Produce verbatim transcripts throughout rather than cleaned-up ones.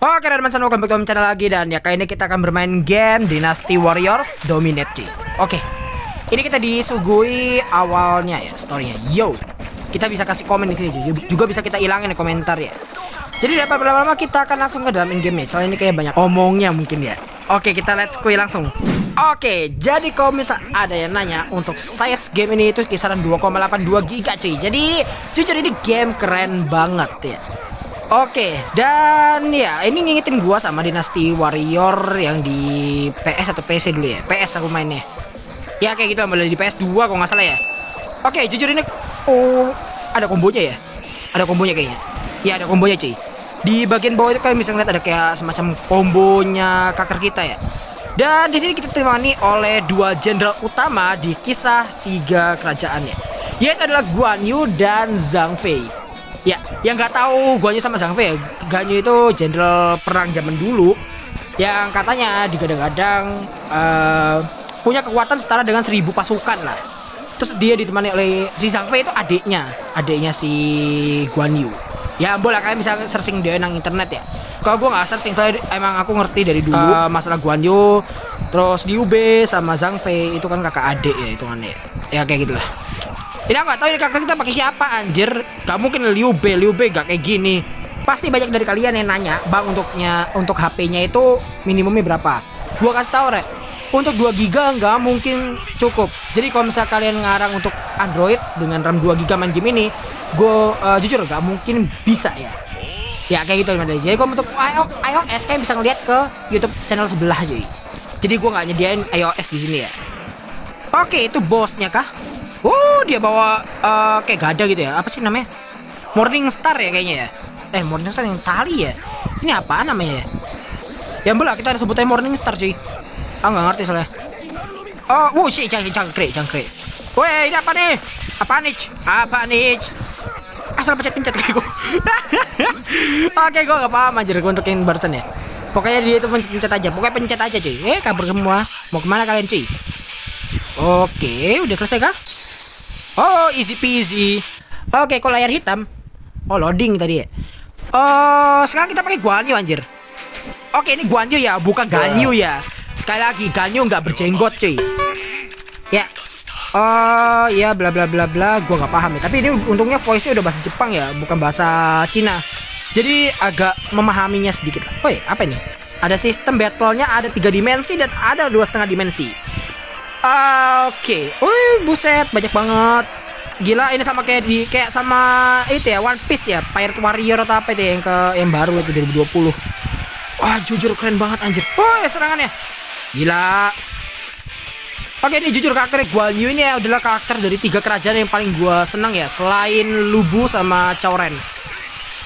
Oke teman-teman, welcome back to my channel lagi. Dan ya kali ini kita akan bermain game Dynasty Warriors Dominate. Oke, ini kita disuguhi awalnya ya, storynya. Yo, kita bisa kasih komen di sini juga, bisa kita hilangin komentar ya. Jadi daripada lama-lama kita akan langsung ke dalam in-game ya. Soalnya ini kayak banyak omongnya mungkin ya. Oke, kita let's play langsung. Oke, jadi kalau misal ada yang nanya untuk size game ini itu kisaran dua koma delapan dua giga cuy. Jadi jujur ini game keren banget ya. Oke, dan ya ini ngingetin gua sama Dynasty Warrior yang di P S atau P C dulu ya. P S aku mainnya. Ya kayak gitu, mulai di P S dua kalau nggak salah ya. Oke, jujur ini oh, ada kombonya ya. Ada kombonya kayaknya. Ya ada kombonya cuy. Di bagian bawah itu kalian bisa ngeliat ada kayak semacam kombonya kaker kita ya. Dan di sini kita ditemani oleh dua jenderal utama di kisah tiga kerajaannya, yaitu adalah Guan Yu dan Zhang Fei. Ya, yang nggak tahu Guan Yu sama Zhang Fei, Guan Yu itu jenderal perang zaman dulu yang katanya digadang-gadang uh, punya kekuatan setara dengan seribu pasukan lah. Terus dia ditemani oleh si Zhang Fei itu adiknya, adiknya si Guan Yu. Ya boleh kalian bisa searching dia nang internet ya. Kalau gue nggak searching, soalnya emang aku ngerti dari dulu uh, masalah Guan Yu, terus Liu Bei sama Zhang Fei itu kan kakak adik ya hitungannya. Ya kayak gitulah. Ini aku nggak tahu ini kakak kita pakai siapa anjir. Gak mungkin Liu Bei, Liu Bei gak kayak gini. Pasti banyak dari kalian yang nanya, bang untuknya untuk H P-nya itu minimumnya berapa? Gua kasih tahu rek. Untuk dua giga nggak mungkin cukup. Jadi kalau misal kalian ngarang untuk Android dengan RAM dua giga main game ini, gue uh, jujur gak mungkin bisa ya. Ya kayak gitu teman-teman. Jadi kalau untuk iOS kalian bisa ngeliat ke YouTube channel sebelah aja. Jadi gue nggak nyediain iOS di sini ya. Oke, itu bosnya kah? Oh, dia bawa uh, kayak gada gitu ya. Apa sih namanya? Morning Star ya kayaknya ya. Eh, Morning Star yang tali ya. Ini apa namanya ya? Yang belah kita harus sebutnya Morning Star cuy. Ah nggak ngerti soalnya. Oh, wuh sih cangkrik cangkrik cangkrik. Woi, ini apa nih? Apa nih? Apa nih? Asal pencet-pencet kayak gue. Oke, gue gak paham anjir, gue untuk yang barusan ya. Pokoknya dia itu pencet-pencet aja. Pokoknya pencet aja cuy. Eh, kabur semua. Mau kemana kalian cuy? Oke, udah selesai kah? Oh, easy peasy. Oke, kok layar hitam? Oh, loading tadi ya. Oh, sekarang kita pakai Guan Yu anjir. Oke, ini Guan Yu ya, bukan Guan Yu ya. Sekali lagi, Guan Yu nggak berjenggot cuy. Ya. Oh ya bla bla bla bla, gue nggak paham ya. Tapi ini untungnya voice-nya udah bahasa Jepang ya, bukan bahasa Cina. Jadi agak memahaminya sedikit lah. Woi, apa ini? Ada sistem battle-nya, ada tiga dimensi dan ada dua setengah dimensi. Oke, okay. Wih buset banyak banget. Gila ini sama kayak di kayak sama itu ya One Piece ya, Pirate Warrior atau apa itu yang ke yang baru itu dua ribu dua puluh. Wah jujur keren banget anjir. Woi serangannya, gila. Oke ini jujur karakter Guan Yu ini adalah karakter dari tiga kerajaan yang paling gua seneng ya, selain Liu Bei sama Cao Ren.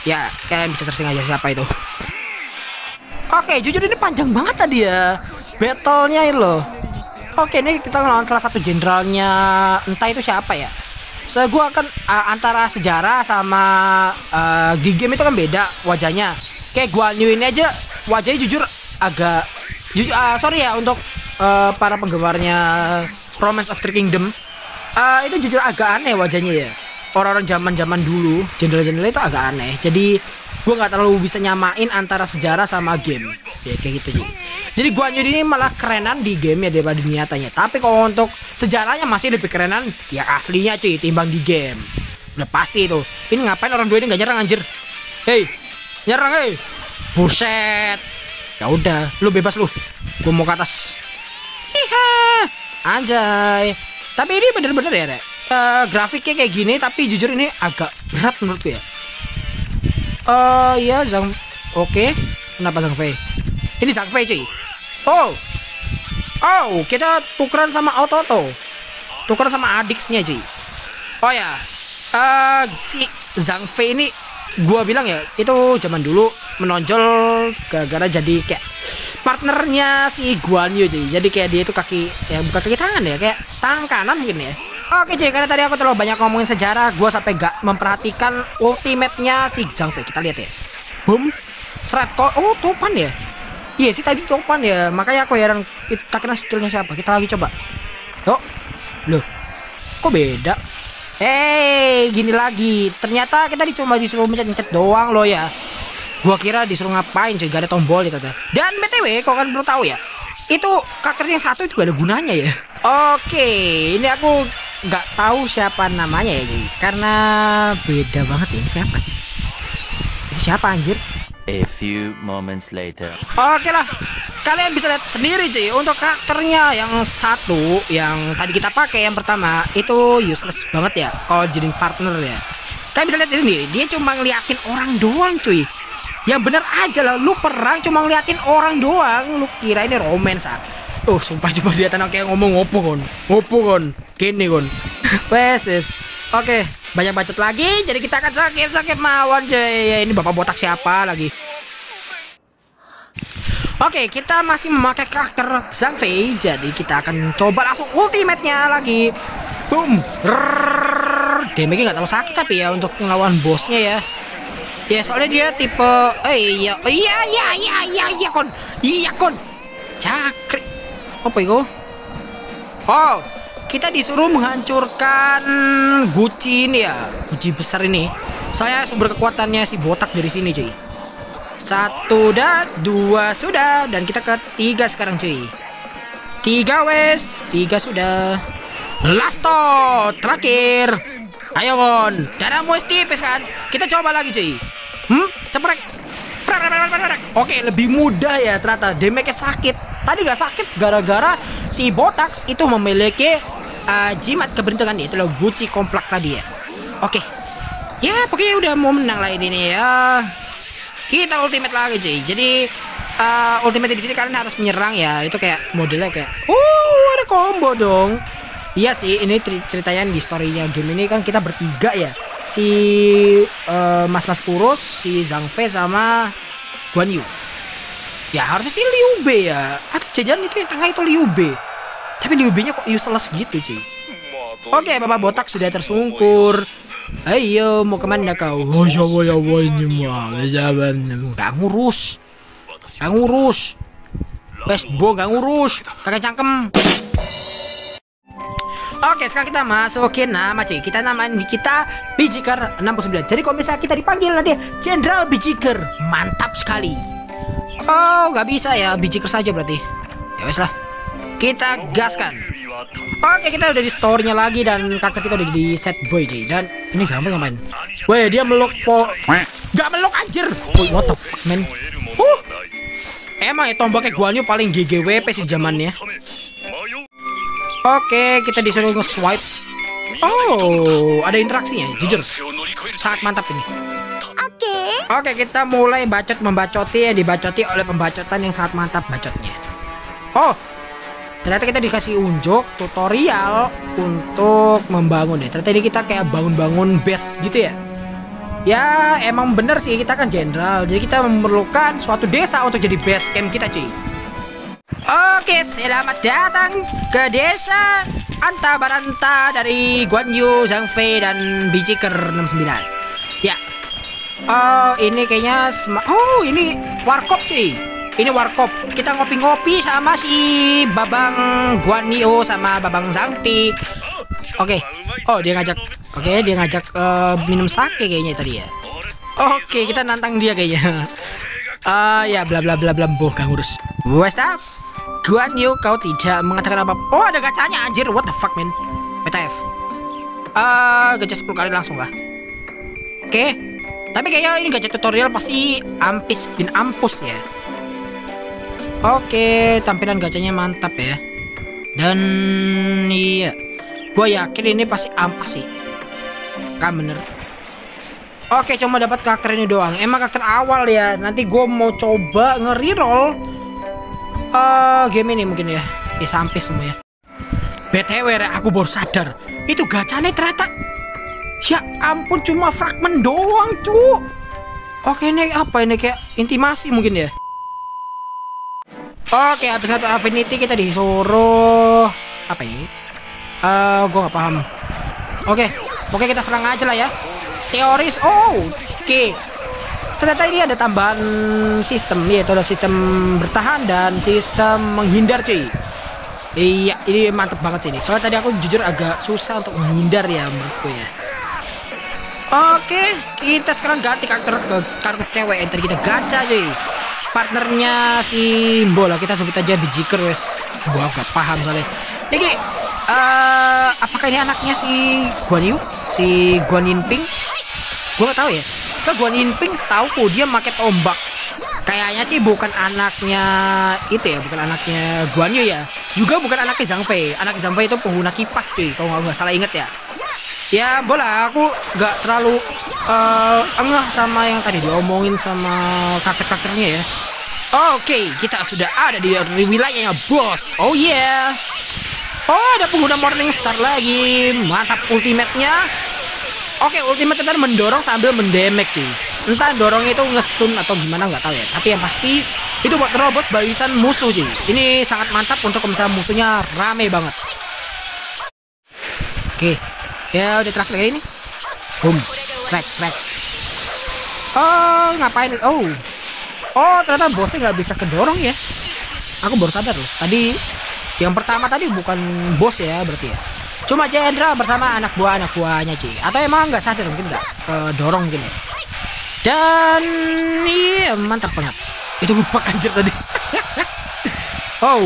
Ya kalian bisa searching aja siapa itu. Oke jujur ini panjang banget tadi ya battle-nya itu loh. Oke ini kita ngelawan salah satu jenderalnya, entah itu siapa ya. Saya so, gua akan uh, antara sejarah sama uh, di game itu kan beda wajahnya. Kayak Guan Yu ini aja wajahnya jujur agak jujur uh, sorry ya untuk Uh, para penggemarnya Romance of Three Kingdoms, uh, itu jujur agak aneh wajahnya ya. Orang-orang zaman-zaman dulu jenderal-jenderal itu agak aneh. Jadi gue nggak terlalu bisa nyamain antara sejarah sama game. Ya kayak gitu sih. Jadi Guan Yu ini malah kerenan di game ya daripada di nyatanya. Tapi kalau untuk sejarahnya masih lebih kerenan ya aslinya cuy timbang di game. Udah pasti itu. Ini ngapain orang dua ini nggak nyerang anjir? Hei, nyerang hei. Buset. Ya udah, lu bebas lu. Gue mau ke atas. Anjay, tapi ini bener-bener ya, Rek. Uh, grafiknya kayak gini, tapi jujur ini agak berat menurutku ya. Uh, ya Zhang, oke. Okay. Kenapa Zhang Fei? Ini Zhang Fei cuy. Oh, oh, kita tukeran sama Ototo, tukeran sama adiknya cuy. Oh ya, uh, si Zhang Fei ini, gua bilang ya, itu zaman dulu menonjol gara-gara jadi kayak partnernya si Guan Yu cuy. Jadi kayak dia itu kaki ya bukan kaki tangan ya, kayak tangan kanan mungkin ya. Oke cuy, karena tadi aku terlalu banyak ngomongin sejarah, gue sampai gak memperhatikan ultimate-nya si Zhang Fei. Kita lihat ya. Boom. Seret kok. Oh, topan ya. Iya sih tadi topan ya. Makanya aku heran kita kena skillnya siapa. Kita lagi coba. Loh. Loh. Kok beda? Eh, hey, gini lagi. Ternyata kita cuma disuruh mencet-mencet doang loh ya. Gua kira disuruh ngapain cuy, gak ada tombol gitu. Dan B T W kalau kalian belum tahu ya, itu karakternya satu itu gak ada gunanya ya. Oke, ini aku gak tahu siapa namanya ya cuy, karena beda banget ya. Ini siapa sih? Ini siapa anjir? A few moments later. Oke lah, kalian bisa lihat sendiri cuy. Untuk karakternya yang satu, yang tadi kita pakai yang pertama, itu useless banget ya kalau jadi partner ya. Kalian bisa lihat sendiri, dia cuma ngeliatin orang doang cuy. Yang bener aja lah, lu perang cuma ngeliatin orang doang. Lu kira ini romance ah? Oh sumpah, cuma dia tenang kayak ngomong ngopo kon, ngopo kon, gini kon. Weses. Oke, banyak bacot lagi, jadi kita akan sakit-sakit mawon cuy. Ini bapak botak siapa lagi? Oke, kita masih memakai karakter Zhang Fei, jadi kita akan coba langsung ultimate-nya lagi. Boom. Damage-nya nggak terlalu sakit tapi ya untuk melawan bosnya ya. Ya soalnya dia tipe, oh iya, iya, iya, iya, iya, iya kon, iya kon, cakri, apa itu? Oh, kita disuruh menghancurkan guci ini ya, guci besar ini. Saya sumber kekuatannya si botak dari sini cuy. Satu dah, dua sudah, dan kita ke tiga sekarang cuy. Tiga wes, tiga sudah. Lasto, terakhir. Ayo kon, darahmu tipis kan? Kita coba lagi cuy. Hmm, ceprek. Oke, lebih mudah ya ternyata. Damage-nya sakit. Tadi gak sakit gara-gara si Botax itu memiliki uh, jimat keberuntungan, itu loh guci komplak tadi ya. Oke. Ya, pokoknya udah mau menang lah ini nih ya. Kita ultimate lagi cuy. Jadi uh, ultimate di sini kalian harus menyerang ya. Itu kayak modelnya kayak uh ada combo dong. Iya sih, ini ceritanya di story-nya game ini kan kita bertiga ya. Si uh, mas-mas kurus, si Zhang Fei sama Guan Yu. Ya harusnya si Liu Bei ya, atau jajan itu yang tengah itu Liu Bei. Tapi Liu Bei-nya kok useless gitu cuy. Oke, okay, bapak botak sudah tersungkur. Ayo mau kemana kau? Gak ngurus, gak ngurus. Westbo gak ngurus, kakek cangkem. Oke, sekarang kita masukin nama cuy. Kita namain kita Bijiker enam puluh sembilan. Jadi kalau misalnya kita dipanggil nanti Jenderal Bijiker. Mantap sekali. Oh, nggak bisa ya, Bijiker saja berarti. Ya wes lah, kita gaskan. Oke, kita udah di store-nya lagi dan karakter kita udah jadi set boy cuy. Dan ini sampai ngapain? Weh, dia meluk po. Gak meluk anjir. Oh, what the fuck man. Huh. Emang ya tombaknya Guan Yu paling G G W P sih zamannya. Oke, kita disuruh nge-swipe. Oh, ada interaksinya, jujur sangat mantap ini. Oke. Oke, kita mulai bacot membacoti ya, dibacoti oleh pembacotan yang sangat mantap bacotnya. Oh, ternyata kita dikasih unjuk tutorial untuk membangun ya. Ternyata ini kita kayak bangun-bangun base gitu ya. Ya, emang bener sih, kita kan jenderal, jadi kita memerlukan suatu desa untuk jadi base camp kita cuy. Oke, selamat datang ke desa Anta Baranta dari Guan Yu, Zhang Fei, dan Bijiker enam puluh sembilan. Ya, oh ini kayaknya, oh ini warkop cuy. Ini warkop, kita ngopi-ngopi sama si Babang Guan Yu sama Babang Zhang Fei. Oke, oh dia ngajak, oke dia ngajak uh, minum sake kayaknya tadi ya. Oke, kita nantang dia kayaknya. Uh, ya bla bla bla bla boh gak ngurus. What's up? Guan Yu, kau tidak mengatakan apa. Oh ada gacanya anjir, what the fuck man. W T F. Uh, gacha sepuluh kali langsung lah. Oke. Okay. Tapi kayaknya ini gacha tutorial pasti ampis bin ampus ya. Oke, okay, tampilan gacanya mantap ya. Dan iya. Gua yakin ini pasti ampas sih. Kan bener. Oke, cuma dapat karakter ini doang. Emang karakter awal ya. Nanti gue mau coba nge-reroll uh, game ini mungkin ya. Ya sampai semua ya. B T W aku baru sadar, itu gacanya ternyata, ya ampun, cuma fragmen doang cu. Oke, ini apa ini, kayak intimasi mungkin ya. Oke, habis satu affinity kita disuruh apa ini? Uh, gue gak paham. Oke, oke kita serang aja lah ya. Teoris, oh, oke. Okay. Ternyata ini ada tambahan sistem, yaitu ada sistem bertahan dan sistem menghindar, cuy. Iya, ini mantep banget sih ini. Soalnya tadi aku jujur agak susah untuk menghindar ya menurutku ya. Oke, kita sekarang ganti karakter ke karakter cewek. Enter kita gacha cuy. Partnernya si bola kita sebut aja Bijiker wes. Gua gak paham soalnya. Jadi uh, apakah ini anaknya si Guan Yu? Si Guan Yinping? Gua gak tahu ya. So Guan Yinping setauku dia pakai tombak. Kayaknya sih bukan anaknya itu ya, bukan anaknya Guan Yu ya. Juga bukan anaknya Zhang Fei. Anak Zhang Fei itu pengguna kipas cuy, kalau nggak salah inget ya. Ya bola, aku nggak terlalu uh, engah sama yang tadi diomongin sama karakter-karakternya ya. Oke, okay, kita sudah ada di, di wilayahnya bos. Oh yeah. Oh, ada pengguna Morning Star lagi. Mantap ultimate-nya. Oke, okay, ultimate ntar mendorong sambil mendemek cuy. Entah dorongnya itu nge-stun atau gimana nggak tahu ya, tapi yang pasti itu buat terobos barisan musuh sih. Ini sangat mantap untuk misalnya musuhnya rame banget. Oke, ya udah terakhir kali ini. Boom, slack slack. Oh ngapain? Oh, oh ternyata bosnya nggak bisa kedorong ya. Aku baru sadar loh. Tadi yang pertama tadi bukan bos ya berarti ya. Cuma Jendra bersama anak buah anak buahnya sih. Atau emang nggak sadar mungkin nggak kedorong gini. Dan iya mantap banget. Itu bubak anjir tadi. Oh,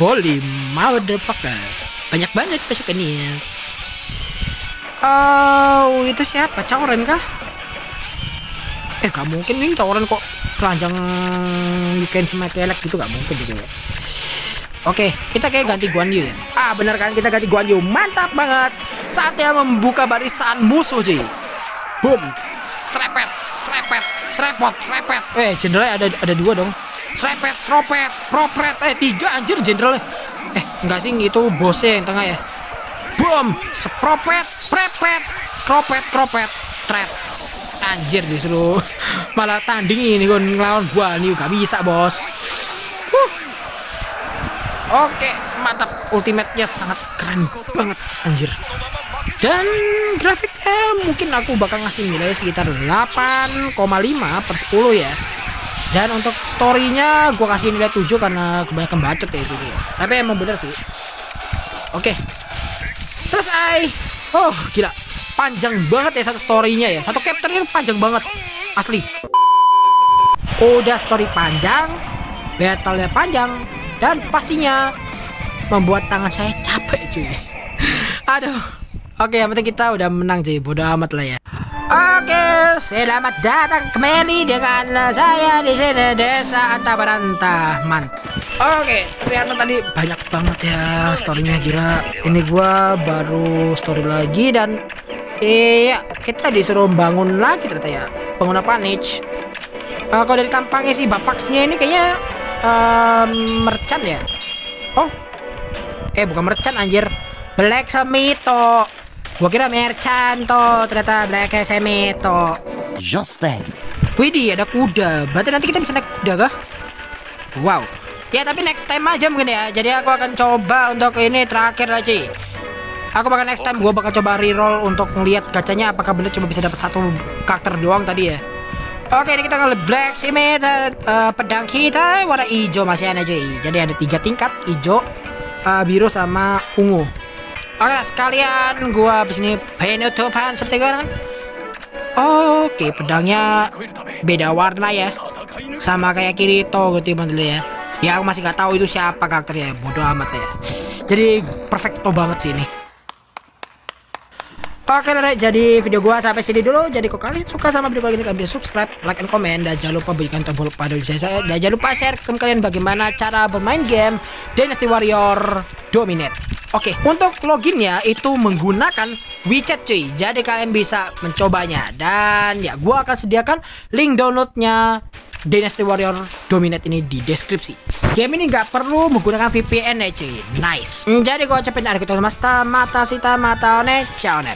volley motherfucker. Banyak banget pasukan ini. Oh, itu siapa? Cao Ren kah? Eh, gak mungkin nih Cao Ren kok kelanjang weekend sama telek gitu, gak mungkin gitu ya. Oke, kita kayak ganti Guan Yu ya. Ah, bener kan kita ganti Guan Yu. Mantap banget. Saatnya membuka barisan musuh sih. Boom. Srepet, srepet, srepot, srepet. Eh, jenderalnya ada ada dua dong. Srepet, sropet, propret. Eh, tiga anjir jenderalnya. Eh, enggak sih itu bosnya yang tengah ya. Boom, sepropet, prepet, kropet, kropet, tret. Anjir disuruh malah tanding ini kon ngelawan gua nih, gak bisa, Bos. Huh. Oke, mantap. Ultimate-nya sangat keren banget anjir. Dan grafiknya mungkin aku bakal ngasih nilai sekitar delapan koma lima per sepuluh ya. Dan untuk storynya gue kasih nilai tujuh karena kebanyakan bacot ya itu dia. Tapi emang bener sih. Oke, selesai. Oh gila, panjang banget ya satu storynya ya. Satu chapternya panjang banget asli. Udah story panjang, battle-nya panjang, dan pastinya membuat tangan saya capek cuy. Aduh. Oke, yang penting kita udah menang sih, bodo amat lah ya. Oke, selamat datang kembali dengan saya di sini Desa Antabaranta Man. Oke, ternyata tadi banyak banget ya storynya gila. Ini gua baru story lagi dan iya kita disuruh bangun lagi ternyata ya. Pengguna Panich. Uh, kalau dari tampangnya sih bapaksnya ini kayaknya uh, merchant ya. Oh, eh bukan merchant anjir. Black Semito. Gua kira merchant toh, ternyata Black Semito. Just then. Widih, ada kuda. Berarti nanti kita bisa naik kuda kah? Wow. Ya tapi next time aja mungkin ya. Jadi aku akan coba untuk ini terakhir aja. Aku bakal next time gua bakal coba reroll untuk ngelihat gacanya apakah bener cuma bisa dapat satu karakter doang tadi ya. Oke, ini kita ngelihat Black Semito. Uh, pedang kita warna hijau masih ada aja. Jadi ada tiga tingkat, hijau, uh, biru sama ungu. Oke lah, sekalian gua habis ini penutupan seperti kan. Oke, pedangnya beda warna ya. Sama kayak Kirito gitu dulu ya. Ya aku masih nggak tahu itu siapa karakternya, bodoh amat ya. Jadi perfecto banget sih ini. Oke lah, jadi video gua sampai sini dulu. Jadi kalau kalian suka sama video kali ini, kalian subscribe, like, and comment. Dan jangan lupa berikan tombol pada saya. Dan jangan lupa share ke kalian bagaimana cara bermain game Dynasty Warrior Dominate. Oke, untuk loginnya itu menggunakan WeChat cuy. Jadi kalian bisa mencobanya. Dan ya gua akan sediakan link downloadnya Dynasty Warrior Dominate ini di deskripsi. Game ini nggak perlu menggunakan V P N ya cuy. Nice. Jadi gua ucapin arigatou gozaimashita, mata sita mata one, ciao.